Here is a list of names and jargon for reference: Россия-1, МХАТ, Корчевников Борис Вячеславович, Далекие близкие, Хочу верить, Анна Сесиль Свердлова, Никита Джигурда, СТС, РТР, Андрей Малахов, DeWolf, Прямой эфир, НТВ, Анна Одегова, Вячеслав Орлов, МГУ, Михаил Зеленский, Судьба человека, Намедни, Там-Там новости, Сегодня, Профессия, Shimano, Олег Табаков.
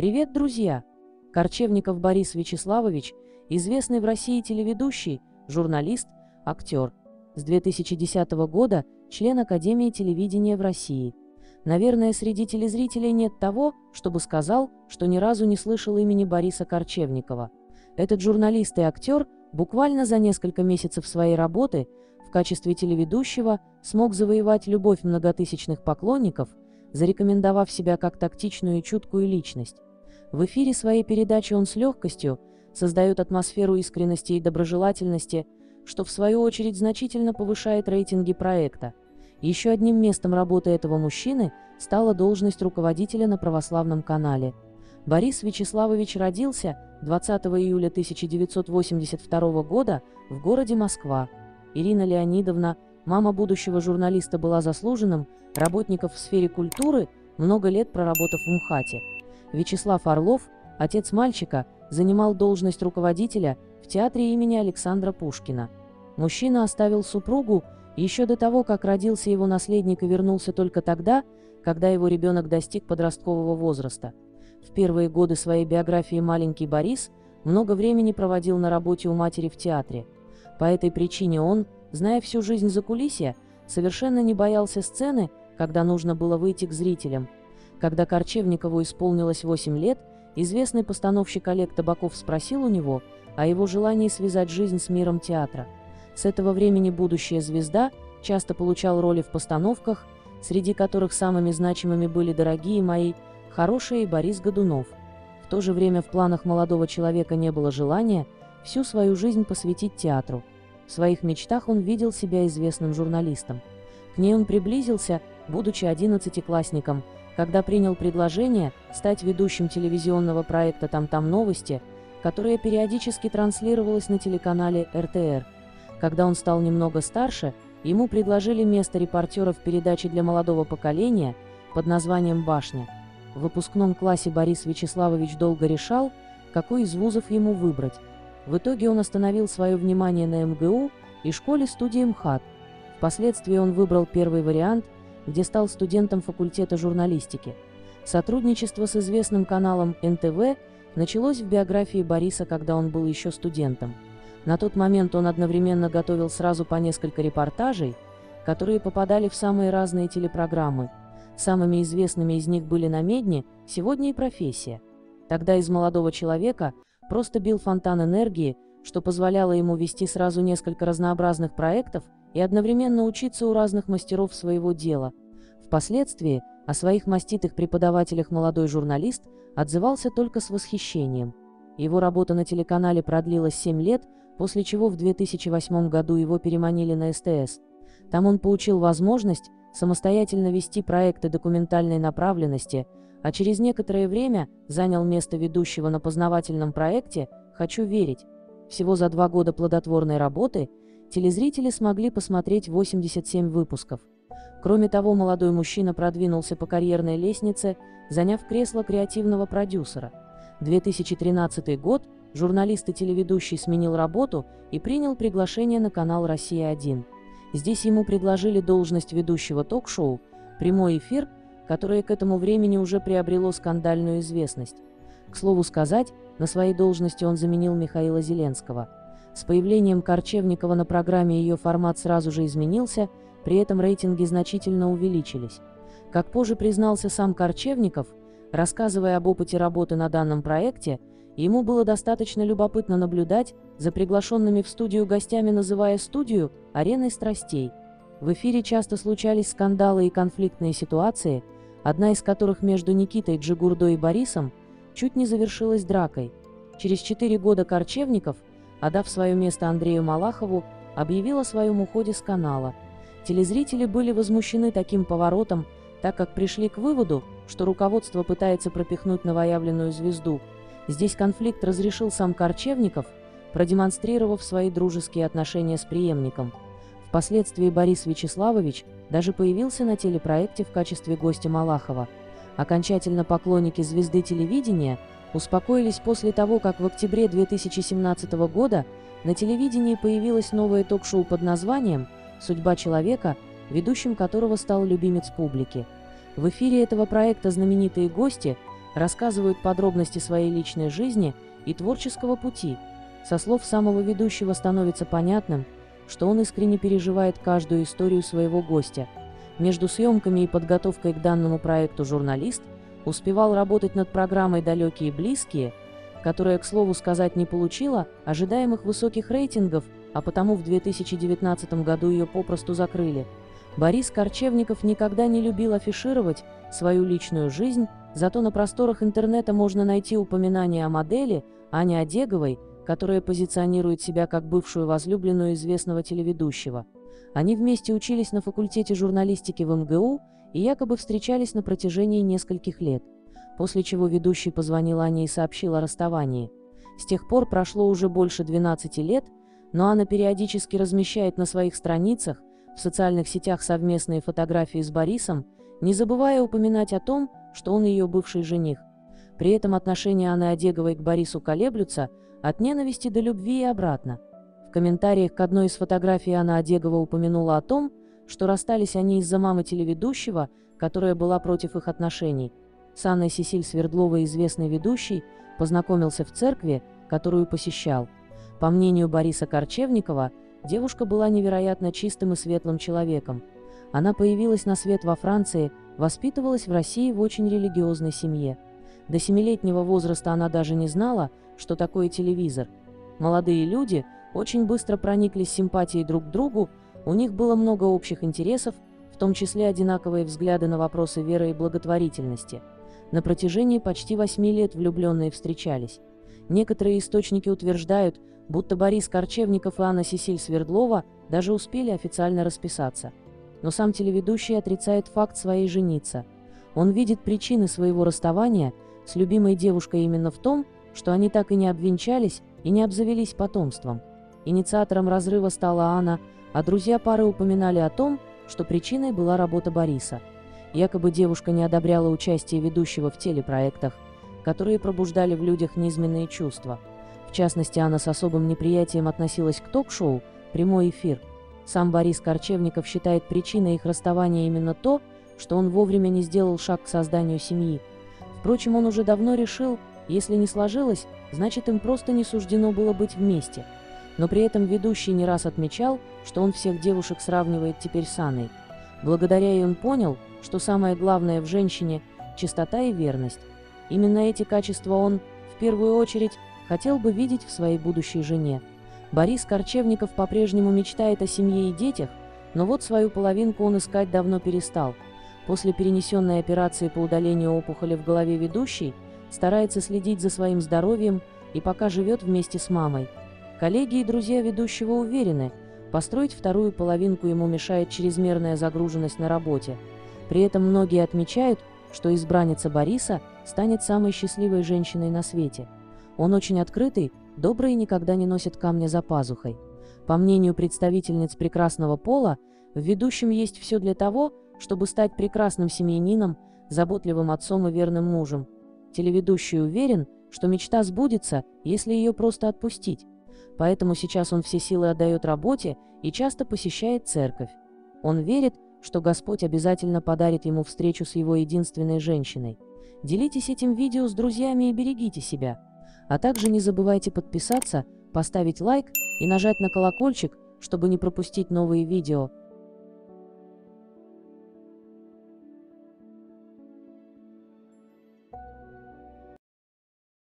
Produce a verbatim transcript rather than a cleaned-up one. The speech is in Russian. Привет, друзья! Корчевников Борис Вячеславович, известный в России телеведущий, журналист, актер. С две тысячи десятого года член Академии телевидения в России. Наверное, среди телезрителей нет того, чтобы сказал, что ни разу не слышал имени Бориса Корчевникова. Этот журналист и актер буквально за несколько месяцев своей работы в качестве телеведущего смог завоевать любовь многотысячных поклонников, зарекомендовав себя как тактичную и чуткую личность. В эфире своей передачи он с легкостью создает атмосферу искренности и доброжелательности, что в свою очередь значительно повышает рейтинги проекта. Еще одним местом работы этого мужчины стала должность руководителя на православном канале. Борис Вячеславович родился двадцатого июля тысяча девятьсот восемьдесят второго года в городе Москва. Ирина Леонидовна, мама будущего журналиста, была заслуженным работником в сфере культуры, много лет проработав в МХАТе. Вячеслав Орлов, отец мальчика, занимал должность руководителя в театре имени Александра Пушкина. Мужчина оставил супругу еще до того, как родился его наследник, и вернулся только тогда, когда его ребенок достиг подросткового возраста. В первые годы своей биографии маленький Борис много времени проводил на работе у матери в театре. По этой причине он, зная всю жизнь закулисья, совершенно не боялся сцены, когда нужно было выйти к зрителям. Когда Корчевникову исполнилось восемь лет, известный постановщик Олег Табаков спросил у него о его желании связать жизнь с миром театра. С этого времени будущая звезда часто получал роли в постановках, среди которых самыми значимыми были «Дорогие мои», «Хорошие» и Борис Годунов. В то же время в планах молодого человека не было желания всю свою жизнь посвятить театру. В своих мечтах он видел себя известным журналистом. К ней он приблизился, будучи одиннадцатиклассником, когда принял предложение стать ведущим телевизионного проекта «Там-Там новости», которое периодически транслировалось на телеканале Р Т Р. Когда он стал немного старше, ему предложили место репортера в передаче для молодого поколения под названием «Башня». В выпускном классе Борис Вячеславович долго решал, какой из вузов ему выбрать. В итоге он остановил свое внимание на М Г У и школе-студии МХАТ. Впоследствии он выбрал первый вариант, где стал студентом факультета журналистики. Сотрудничество с известным каналом Н Т В началось в биографии Бориса, когда он был еще студентом. На тот момент он одновременно готовил сразу по несколько репортажей, которые попадали в самые разные телепрограммы. Самыми известными из них были «Намедни», «Сегодня» и «Профессия». Тогда из молодого человека просто бил фонтан энергии, что позволяло ему вести сразу несколько разнообразных проектов и одновременно учиться у разных мастеров своего дела. Впоследствии о своих маститых преподавателях молодой журналист отзывался только с восхищением. Его работа на телеканале продлилась семь лет, после чего в две тысячи восьмом году его переманили на С Т С. Там он получил возможность самостоятельно вести проекты документальной направленности, а через некоторое время занял место ведущего на познавательном проекте «Хочу верить». Всего за два года плодотворной работы телезрители смогли посмотреть восемьдесят семь выпусков. Кроме того, молодой мужчина продвинулся по карьерной лестнице, заняв кресло креативного продюсера. две тысячи тринадцатый год, журналист и телеведущий сменил работу и принял приглашение на канал «Россия один». Здесь ему предложили должность ведущего ток-шоу «Прямой эфир», которое к этому времени уже приобрело скандальную известность. К слову сказать, на своей должности он заменил Михаила Зеленского. С появлением Корчевникова на программе ее формат сразу же изменился, при этом рейтинги значительно увеличились. Как позже признался сам Корчевников, рассказывая об опыте работы на данном проекте, ему было достаточно любопытно наблюдать за приглашенными в студию гостями, называя студию «ареной страстей». В эфире часто случались скандалы и конфликтные ситуации, одна из которых между Никитой Джигурдой и Борисом чуть не завершилась дракой. Через четыре года Корчевников, отдав свое место Андрею Малахову, объявил о своем уходе с канала. Телезрители были возмущены таким поворотом, так как пришли к выводу, что руководство пытается пропихнуть новоявленную звезду. Здесь конфликт разрешил сам Корчевников, продемонстрировав свои дружеские отношения с преемником. Впоследствии Борис Вячеславович даже появился на телепроекте в качестве гостя Малахова. Окончательно поклонники звезды телевидения успокоились после того, как в октябре две тысячи семнадцатого года на телевидении появилось новое ток-шоу под названием «Судьба человека», ведущим которого стал любимец публики. В эфире этого проекта знаменитые гости рассказывают подробности своей личной жизни и творческого пути. Со слов самого ведущего становится понятным, что он искренне переживает каждую историю своего гостя. Между съемками и подготовкой к данному проекту журналист успевал работать над программой «Далекие близкие», которая, к слову сказать, не получила ожидаемых высоких рейтингов, а потому в две тысячи девятнадцатом году ее попросту закрыли. Борис Корчевников никогда не любил афишировать свою личную жизнь, зато на просторах интернета можно найти упоминания о модели Ане Одеговой, которая позиционирует себя как бывшую возлюбленную известного телеведущего. Они вместе учились на факультете журналистики в эм гэ у и якобы встречались на протяжении нескольких лет, после чего ведущий позвонил Ане и сообщил о расставании. С тех пор прошло уже больше двенадцати лет, но Анна периодически размещает на своих страницах в социальных сетях совместные фотографии с Борисом, не забывая упоминать о том, что он ее бывший жених. При этом отношения Анны Одеговой к Борису колеблются от ненависти до любви и обратно. В комментариях к одной из фотографий Анна Одегова упомянула о том, что расстались они из-за мамы телеведущего, которая была против их отношений. С Анной Сесиль Свердловой известный ведущий познакомился в церкви, которую посещал. По мнению Бориса Корчевникова, девушка была невероятно чистым и светлым человеком. Она появилась на свет во Франции, воспитывалась в России в очень религиозной семье. До семилетнего возраста она даже не знала, что такое телевизор. Молодые люди очень быстро прониклись симпатией друг к другу, у них было много общих интересов, в том числе одинаковые взгляды на вопросы веры и благотворительности. На протяжении почти восьми лет влюбленные встречались. Некоторые источники утверждают, будто Борис Корчевников и Анна Сесиль Свердлова даже успели официально расписаться. Но сам телеведущий отрицает факт своей жениться. Он видит причины своего расставания с любимой девушкой именно в том, что они так и не обвенчались и не обзавелись потомством. Инициатором разрыва стала Анна, а друзья пары упоминали о том, что причиной была работа Бориса. Якобы девушка не одобряла участие ведущего в телепроектах, которые пробуждали в людях низменные чувства. В частности, Анна с особым неприятием относилась к ток-шоу «Прямой эфир». Сам Борис Корчевников считает причиной их расставания именно то, что он вовремя не сделал шаг к созданию семьи. Впрочем, он уже давно решил, если не сложилось, значит им просто не суждено было быть вместе. Но при этом ведущий не раз отмечал, что он всех девушек сравнивает теперь с Анной. Благодаря ей он понял, что самое главное в женщине – чистота и верность. Именно эти качества он, в первую очередь, хотел бы видеть в своей будущей жене. Борис Корчевников по-прежнему мечтает о семье и детях, но вот свою половинку он искать давно перестал. После перенесенной операции по удалению опухоли в голове ведущий старается следить за своим здоровьем и пока живет вместе с мамой. Коллеги и друзья ведущего уверены, построить вторую половинку ему мешает чрезмерная загруженность на работе. При этом многие отмечают, что избранница Бориса станет самой счастливой женщиной на свете. Он очень открытый, добрый и никогда не носит камня за пазухой. По мнению представительниц прекрасного пола, в ведущем есть все для того, чтобы стать прекрасным семьянином, заботливым отцом и верным мужем. Телеведущий уверен, что мечта сбудется, если ее просто отпустить. Поэтому сейчас он все силы отдает работе и часто посещает церковь. Он верит, что Господь обязательно подарит ему встречу с его единственной женщиной. Делитесь этим видео с друзьями и берегите себя. А также не забывайте подписаться, поставить лайк и нажать на колокольчик, чтобы не пропустить новые видео.